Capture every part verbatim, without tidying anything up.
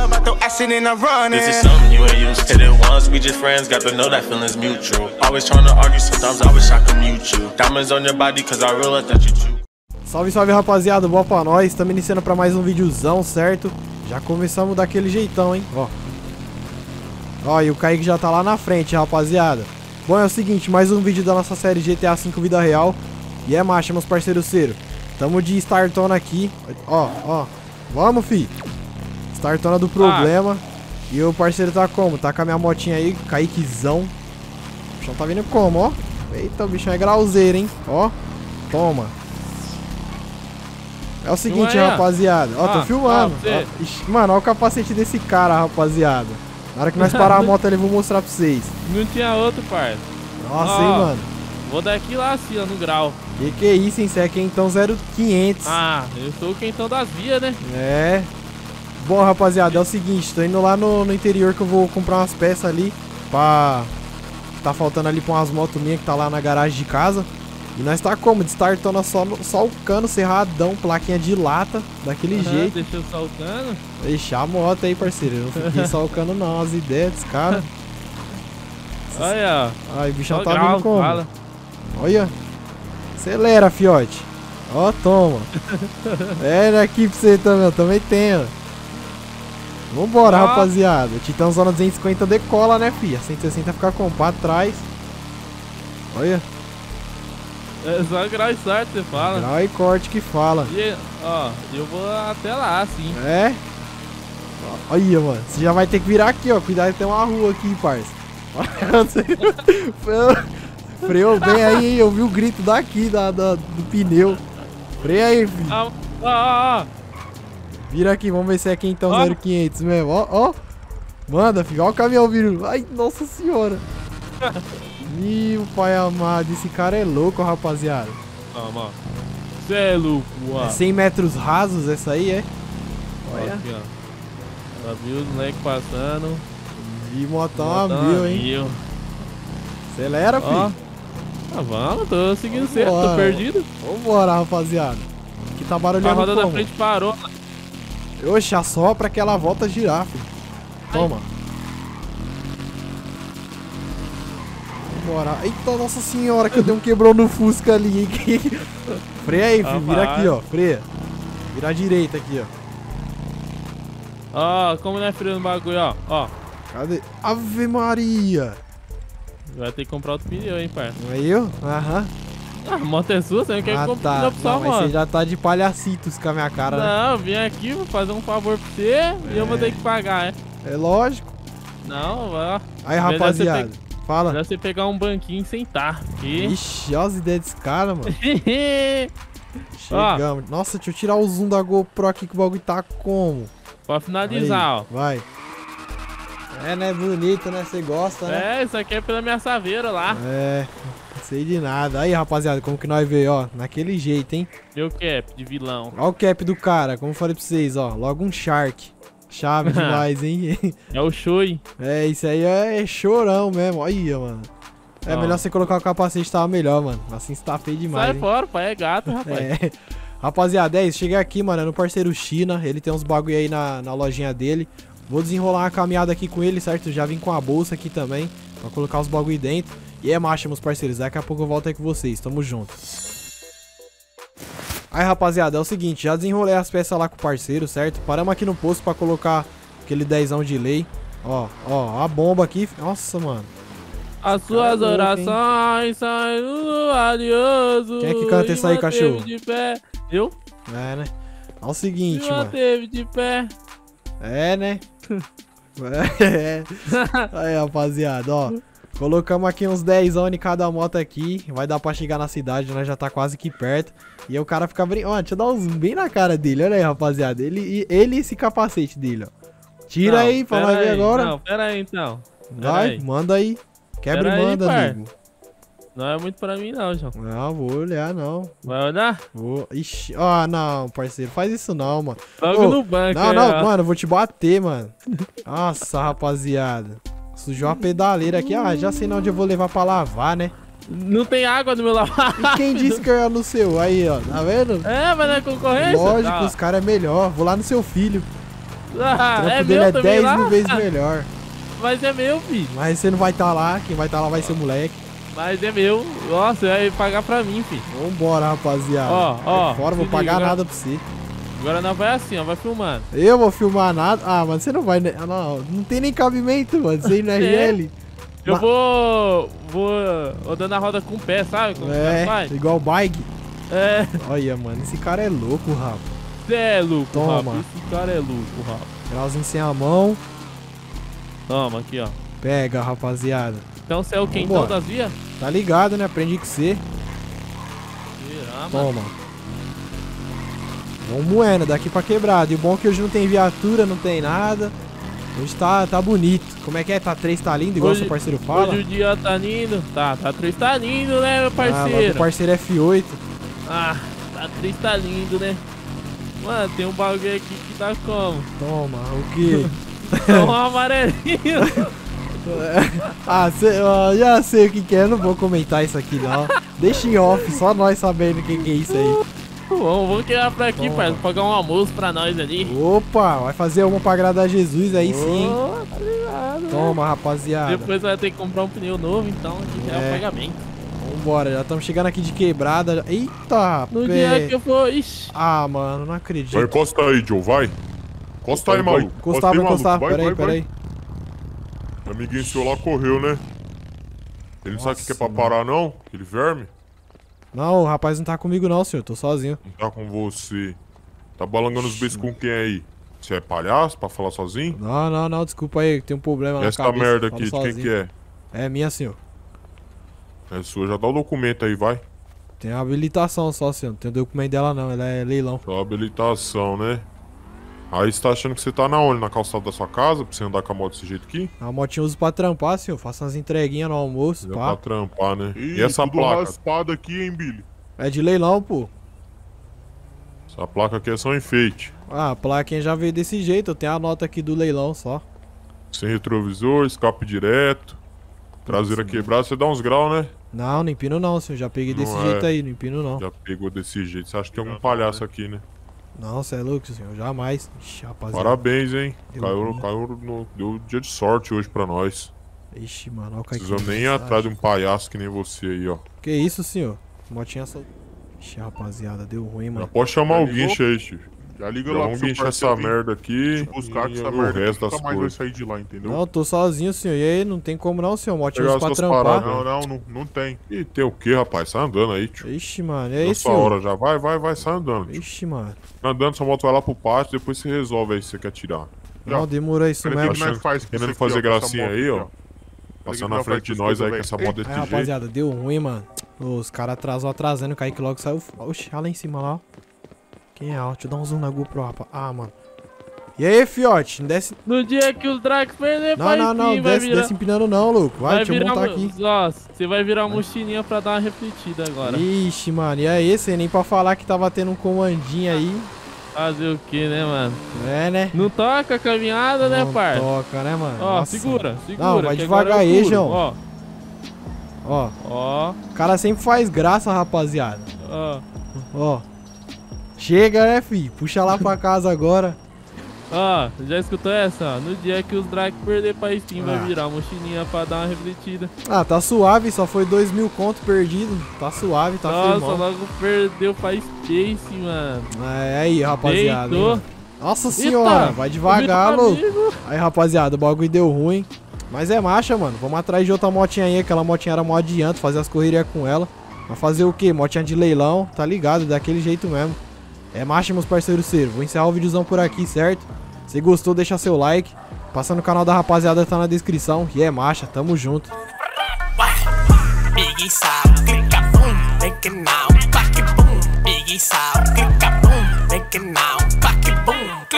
love, I throw acid and I run. This is something you ain't used to. Hit it once, we just friends, got to know that feeling's mutual. Always trying to argue, sometimes I wish I could mute you. Diamonds on your body, cause I realized that you chew. Salve, salve rapaziada, boa pra nós. Estamos iniciando pra mais um videozão, certo? Já começamos daquele jeitão, hein? Ó. Ó, e o Kaique já tá lá na frente, rapaziada. Bom, é o seguinte, mais um vídeo da nossa série G T A cinco Vida Real. E é macho, meus parceiroceiros. Tamo de Startona aqui. Ó, ó. Vamos, fi. Startona do problema. Ah. E o parceiro tá como? Tá com a minha motinha aí, Kaiquezão. O bichão tá vindo como, ó. Eita, o bichão é grauzeiro, hein? Ó. Toma. É o seguinte, é? rapaziada. Ó, ah, tô filmando. Ah, ó. Ixi, mano, ó o capacete desse cara, rapaziada. Na hora que nós parar a moto ali, eu vou mostrar pra vocês. Não tinha outro, parça. Nossa, ó, hein, mano. Vou daqui lá, assim, ó, no grau. Que que é isso, hein? Você é quentão zero quinhentos. Ah, eu sou o quentão das vias, né? É. Bom, rapaziada, é o seguinte. Tô indo lá no, no interior que eu vou comprar umas peças ali. Pra... Tá faltando ali pra umas motos minhas que tá lá na garagem de casa. E nós tá como? Destartando só, só o cano, serradão, plaquinha de lata. Daquele uhum, jeito. Deixou só o cano? Deixar a moto aí, parceiro. Eu não fiquei só o cano, não. As ideias desse cara. Olha, ó. Ai, o bichão tá vindo como? Fala. Olha. Acelera, fiote. Ó, toma. É, daqui pra você também. Eu também tenho. Vambora, ah. rapaziada. Titã Zona duzentos e cinquenta decola, né, fi? A cento e sessenta fica com pra trás. Olha. É só grau e sorte, você fala. Grau e corte que fala. E, ó, eu vou até lá, assim. É? Olha, mano. Você já vai ter que virar aqui, ó. Cuidado que tem uma rua aqui, parça. Freou bem aí, eu vi o grito daqui, da, da, do pneu. Freia aí, filho. Ah, ah, ah. Vira aqui, vamos ver se é aqui então, ah. zero quinhentos mesmo. Ó, ó. Manda, filho. Ó o caminhão vindo. Ai, nossa senhora. Meu pai amado, esse cara é louco, rapaziada. Ah, mano. Você é louco, ó. É cem metros rasos essa aí, é? Olha. Aqui, ó. Ela viu os moleque passando. E motão a mil, hein? Mil. Acelera, filho. Ah, vamos, tô seguindo certo, tô perdido. Vambora, rapaziada. Que tá barulhando. A roda como? Da frente parou. Oxe, só pra que ela volta a girar, filho. Toma. Vambora. Eita, nossa senhora, que eu dei um quebrou no Fusca ali, hein? Freia aí, filho. Vira aqui, ó. Freia. Vira à direita aqui, ó. Ó, como não é freio no bagulho, ó. Ó. Cadê? Ave Maria! Vai ter que comprar outro pneu, hein, parça? Não é eu? Aham. Ah, a moto é sua, você não quer ah, comprar tá. Pessoal, mano. Você já tá de palhacitos com a minha cara, não, né? Não, vim aqui, vou fazer um favor pra você é. E eu vou ter que pagar, é? É lógico. Não, ó. Aí, rapaziada, você pe... fala. Melhor você pegar um banquinho e sentar. Aqui. Ixi, olha as ideias desse cara, mano. Chegamos. Ó. Nossa, deixa eu tirar o zoom da GoPro aqui que o bagulho tá como? Pra finalizar, aí, ó. Vai. É, né? Bonito, né? Você gosta, né? É, isso aqui é pela minha saveira lá. É, não sei de nada. Aí, rapaziada, como que nós veio, ó? Naquele jeito, hein? Meu cap de vilão. Olha o cap do cara, como eu falei pra vocês, ó. Logo um shark. Chave demais, hein? É o show, hein? É, isso aí é chorão mesmo. Olha, mano. É, ó. Melhor você colocar o capacete, tava melhor, mano. Assim você tá feio demais. Sai hein? Fora, pai. É gato, rapaz. É. Rapaziada, é isso. Cheguei aqui, mano, no parceiro China. Ele tem uns bagulho aí na, na lojinha dele. Vou desenrolar uma caminhada aqui com ele, certo? Já vim com a bolsa aqui também, pra colocar os bagulho dentro. E é macho, meus parceiros. Daqui a pouco eu volto aí com vocês. Tamo junto. Aí, rapaziada, é o seguinte. Já desenrolei as peças lá com o parceiro, certo? Paramos aqui no posto pra colocar aquele dezão de lei. Ó, ó, a bomba aqui. Nossa, mano. As suas Caramba, orações saem do adioso. Quem é que canta isso aí, cachorro? De pé. Eu? É, né? É o seguinte, mano. Teve de pé. É, né? É. Aí, rapaziada, ó. Colocamos aqui uns dezão em cada moto aqui. Vai dar pra chegar na cidade, nós já tá quase que perto. E aí o cara fica brincando. Ó, deixa eu dar uns bem na cara dele. Olha aí, rapaziada. Ele, ele e esse capacete dele, ó. Tira não, aí pra nós ver agora. Não, pera aí, então. Pera Vai, aí. manda aí. Quebra pera e manda, aí, amigo. Não é muito pra mim, não, João. Não, vou olhar, não. Vai olhar? Vou. Ixi, ó, oh, não, parceiro. Faz isso não, mano. Logo oh, no banco, Não, não, ó. mano, eu vou te bater, mano. Nossa, rapaziada. Sujou a pedaleira aqui. Ah, já sei não onde eu vou levar pra lavar, né? Não tem água no meu lavar. E quem disse que eu ia no seu? Aí, ó, tá vendo? É, mas não é concorrência? Lógico, tá. Os caras é melhor. Vou lá no seu filho. Ah, o trampo é dele é dez mil vezes melhor. Mas é meu, filho. Mas você não vai estar tá lá, quem vai estar tá lá vai ser o moleque. Mas é meu. Nossa, vai pagar pra mim, filho. Vambora, rapaziada. Ó, ó. Fora, vou pagar liga, nada agora... pra você. Agora não vai assim, ó. Vai filmando. Eu vou filmar nada. Ah, mas você não vai... Ah, não, não tem nem cabimento, mano. Você ir no R L. Eu mas... vou... Vou dando a roda com o pé, sabe? Como é, faz? Igual bike. É. Olha, mano. Esse cara é louco, rapaz. Você é louco, rapaz. Esse cara é louco, rapaz. Grauzinho sem a mão. Toma, aqui, ó. Pega, rapaziada. Então você é o quentão das vias? Tá ligado, né? Aprendi com você. Toma. Vamos moendo, daqui pra quebrada. E o bom é que hoje não tem viatura, não tem nada. Hoje tá, tá bonito. Como é que é? Tá três tá lindo, igual hoje, seu parceiro fala? Hoje o dia tá lindo. Tá, tá três tá lindo, né, meu parceiro? Ah, o parceiro F oito. Ah, tá três tá lindo, né? Mano, tem um bagulho aqui que tá como? Toma, o quê? Toma um amarelinho. Ah, cê, eu já sei o que que é, não vou comentar isso aqui não. Deixa em off, só nós sabendo o que que é isso aí. Bom, vamos quebrar pra aqui, parceiro, pagar um almoço pra nós ali. Opa, vai fazer uma pra agradar Jesus aí, oh, sim. Obrigado. Toma, rapaziada. Depois vai ter que comprar um pneu novo, então aqui é o pagamento. Vambora, já estamos chegando aqui de quebrada. Eita, no pé. Dia que eu vou, ixi. Ah, mano, não acredito. Vai, encosta aí, Joe, vai. Encosta aí, maluco. Encostar, vou encostar. Peraí, peraí. O amiguinho seu lá correu, né? Ele não sabe o que é pra parar, não? Aquele verme? Não, o rapaz não tá comigo não, senhor. Tô sozinho. Não tá com você. Tá balangando os beijos com quem aí? Você é palhaço pra falar sozinho? Não, não, não. Desculpa aí. Tem um problema na cabeça. Essa merda aqui, de quem que é? É minha, senhor. É sua. Já dá o documento aí, vai. Tem a habilitação só, senhor. Não tem o documento dela, não. Ela é leilão. Só habilitação, né? Aí você tá achando que você tá na onde? Na calçada da sua casa? Pra você andar com a moto desse jeito aqui? A motinha eu uso pra trampar, senhor. Faço umas entreguinhas no almoço, é pá. Pra trampar, né? Ih, e essa placa raspada aqui, hein, Billy? É de leilão, pô. Essa placa aqui é só um enfeite. Ah, a plaquinha já veio desse jeito. Eu tenho a nota aqui do leilão, só. Sem retrovisor, escape direto. Traseira quebrada. Você dá uns graus, né? Não, não empino não, senhor. Já peguei não desse é. jeito aí, não empino não. Já pegou desse jeito. Você acha que tem algum palhaço aqui, né? Não, você é louco, senhor. Jamais. Ixi, rapaziada. Parabéns, hein? Deu caiu caiu no, deu dia de sorte hoje pra nós. Ixi, mano. Não precisamos nem ir atrás de um palhaço que nem você aí, ó. Que isso, senhor? Motinha só... Ixi, rapaziada. Deu ruim, mano. Já pode chamar o guincho aí, Chico. Já liga lá. Vamos guinchar essa merda aqui. Buscar essa merda. O resto das coisas. Sair de lá, entendeu? Não, tô sozinho, senhor. E aí, não tem como não, senhor. Motinha só pra trampar. Não, não, não, não tem. E tem o que, rapaz? Sai andando aí, tio. Ixi, mano. É isso. Essa hora já vai, vai, vai. Sai andando. Ixi, mano. Andando, sua moto vai lá pro pátio. Depois você resolve aí se você quer tirar. Não, demora isso mesmo. Querendo fazer gracinha aí, ó. Passando na frente de nós aí com essa moto desse jeito. Rapaziada, deu ruim, mano. Os caras atrasou, atrasando. O Kaique logo saiu. Oxi, lá em cima lá, ó. Quem é? Deixa eu dar um zoom na GoPro, rapaz. Ah, mano. E aí, fiote? Não desce... No dia que os Drax perder, não, não, não. Sim, desce, virar... desce empinando não, louco. Vai, vai deixa eu montar um... aqui. Nossa, você vai virar uma mochilinha pra dar uma refletida agora. Ixi, mano. E aí, você nem pra falar que tava tendo um comandinho aí. Fazer o que, né, mano? É, né? Não toca a caminhada, não, né, parça? Não toca, né, mano? Ó, nossa, segura, segura. Não, vai devagar aí, João. Ó. Ó. Ó. O cara sempre faz graça, rapaziada. Ó. Ó. Chega, né, filho? Puxa lá pra casa agora. Ó, ah, já escutou essa? No dia que os Drake perder pra Steam, ah. vai virar uma mochilinha pra dar uma refletida. Ah, tá suave, só foi dois mil conto perdido. Tá suave, tá firmão. Nossa, logo perdeu pra Space, mano. É, aí, rapaziada. Hein? Nossa senhora, eita, vai devagar, louco. Aí, rapaziada, o bagulho deu ruim. Mas é marcha, mano. Vamos atrás de outra motinha aí. Aquela motinha era mó adianto, fazer as correrias com ela. Mas fazer o quê? Motinha de leilão, tá ligado? Daquele jeito mesmo. É marcha, meus parceiros. Vou encerrar o videozão por aqui, certo? Se gostou, deixa seu like. Passa no canal da rapaziada, tá na descrição. E é marcha, tamo junto.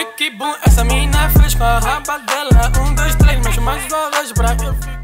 Clique, boom, essa mina fez com a raba dela. Um, dois, três, mexe mais uma vez pra eu ficar.